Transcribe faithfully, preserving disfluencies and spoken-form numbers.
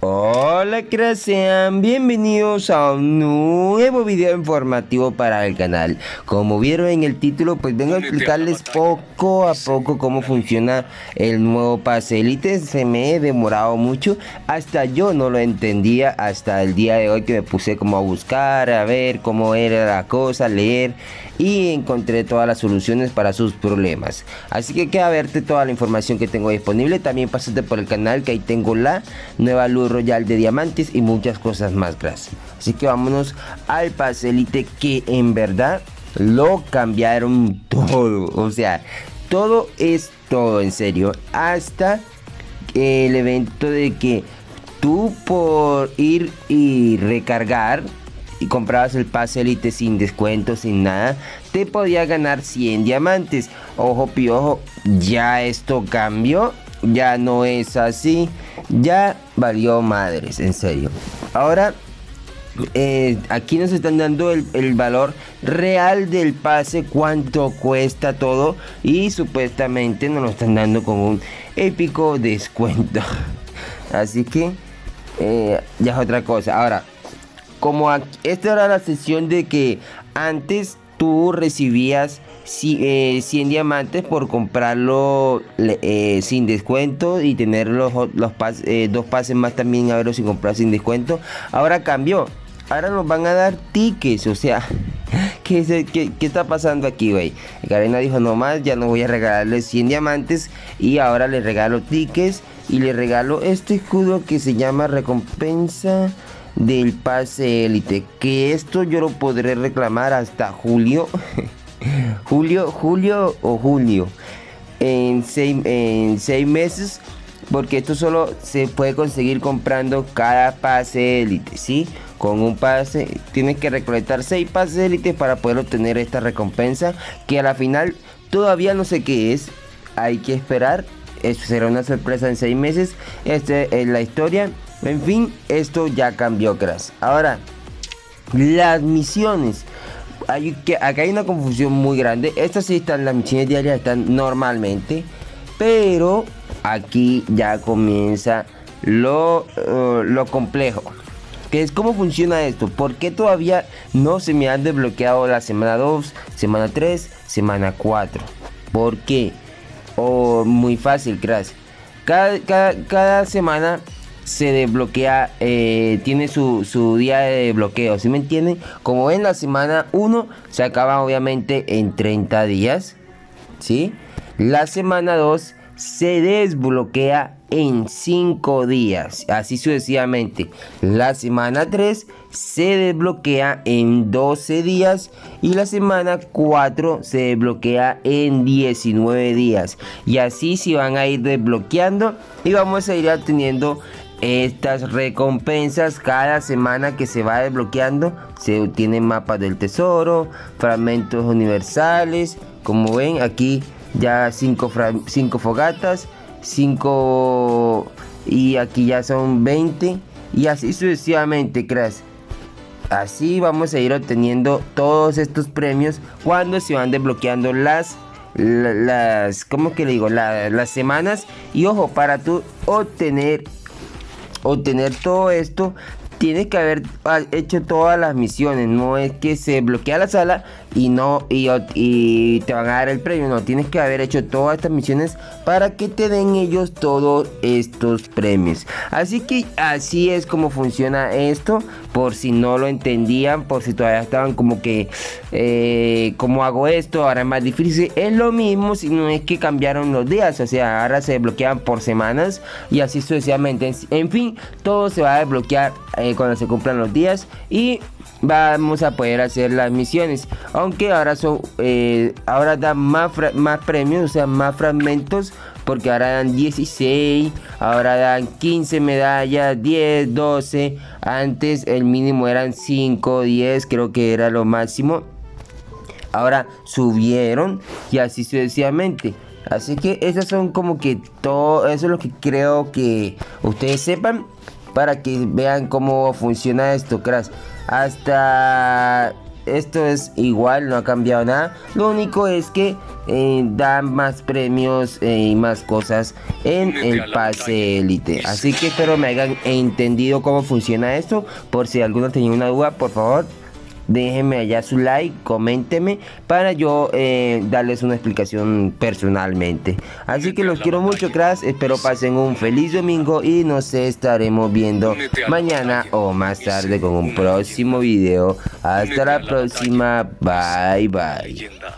Hola cracks, sean bienvenidos a un nuevo video informativo para el canal. Como vieron en el título, pues vengo a explicarles poco a poco cómo funciona el nuevo pase élite. Se me he demorado mucho, hasta yo no lo entendía hasta el día de hoy, que me puse como a buscar, a ver cómo era la cosa, leer, y encontré todas las soluciones para sus problemas. Así que queda verte toda la información que tengo disponible. También pásate por el canal, que ahí tengo la nueva luz royal de diamantes y muchas cosas más, gracias. Así que vámonos al pase élite, que en verdad lo cambiaron todo. O sea, todo es todo, en serio. Hasta el evento de que tú, por ir y recargar, y comprabas el pase élite sin descuento, sin nada, te podías ganar cien diamantes. Ojo piojo, ya esto cambió, ya no es así, ya valió madres, en serio. Ahora eh, aquí nos están dando el, el valor real del pase, cuánto cuesta todo, y supuestamente nos lo están dando con un épico descuento. Así que eh, ya es otra cosa. Ahora, como aquí, esta era la sesión de que antes tú recibías cien diamantes por comprarlo eh, sin descuento, y tener los, los pas, eh, dos pases más también, a verlo si comprar sin descuento. Ahora cambió, ahora nos van a dar tickets. O sea, ¿qué, qué, qué está pasando aquí, güey? Garena dijo, no más, ya no voy a regalarle cien diamantes, y ahora le regalo tickets, y le regalo este escudo que se llama recompensa del pase élite, que esto yo lo podré reclamar hasta julio julio julio o julio en seis, en seis meses, porque esto solo se puede conseguir comprando cada pase élite. ¿Sí? Con un pase tienes que recolectar seis pases élites para poder obtener esta recompensa, que a la final todavía no sé qué es, hay que esperar. Eso será una sorpresa en seis meses. Esta es la historia. En fin, esto ya cambió, crash. Ahora, las misiones. Hay que, acá hay una confusión muy grande. Estas sí están, las misiones diarias están normalmente, pero aquí ya comienza lo, uh, lo complejo, que es cómo funciona esto. ¿Por qué todavía no se me han desbloqueado la semana dos, semana tres, semana cuatro? ¿Por qué? Oh, muy fácil, crash. Cada, cada, cada semana se desbloquea, eh, tiene su, su día de desbloqueo, ¿sí me entienden? Como ven, la semana uno se acaba obviamente en treinta días, ¿sí? La semana dos se desbloquea en cinco días, así sucesivamente. La semana tres se desbloquea en doce días, y la semana cuatro se desbloquea en diecinueve días. Y así se van a ir desbloqueando, y vamos a ir obteniendo estas recompensas cada semana que se va desbloqueando. Se obtienen mapas del tesoro, fragmentos universales. Como ven, aquí ya cinco, cinco fogatas, cinco, y aquí ya son veinte, y así sucesivamente, crash. Así vamos a ir obteniendo todos estos premios cuando se van desbloqueando las las como que le digo la, las semanas. Y ojo, para tú obtener obtener todo esto tienes que haber hecho todas las misiones. No es que se bloquea la sala y no y, y te van a dar el premio. No, tienes que haber hecho todas estas misiones para que te den ellos todos estos premios. Así que así es como funciona esto, por si no lo entendían, por si todavía estaban como que eh, ¿cómo hago esto? Ahora es más difícil. Es lo mismo, si no es que cambiaron los días. O sea, ahora se desbloquean por semanas, y así sucesivamente. En fin, todo se va a desbloquear eh, cuando se cumplan los días, y vamos a poder hacer las misiones. Aunque ahora son eh, ahora dan más, más premios, o sea, más fragmentos, porque ahora dan dieciséis, ahora dan quince medallas, diez, doce. Antes el mínimo eran cinco, diez, creo que era lo máximo. Ahora subieron, y así sucesivamente. Así que esas son como que todo, eso es lo que creo que ustedes sepan, para que vean cómo funciona esto, crash. Hasta Esto es igual, no ha cambiado nada. Lo único es que eh, dan más premios eh, y más cosas en el pase élite. Así que espero me hayan entendido cómo funciona esto. Por si alguno tenía una duda, por favor, déjenme allá su like, coméntenme para yo eh, darles una explicación personalmente. Así que los quiero mucho, cracks. Espero pasen un feliz domingo y nos estaremos viendo mañana o más tarde con un próximo video. Hasta la próxima. Bye, bye.